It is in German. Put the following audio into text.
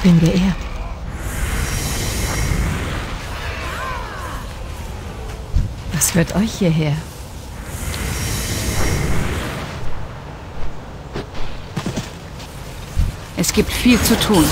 Ich bin geehrt. Was führt euch hierher? Es gibt viel zu tun.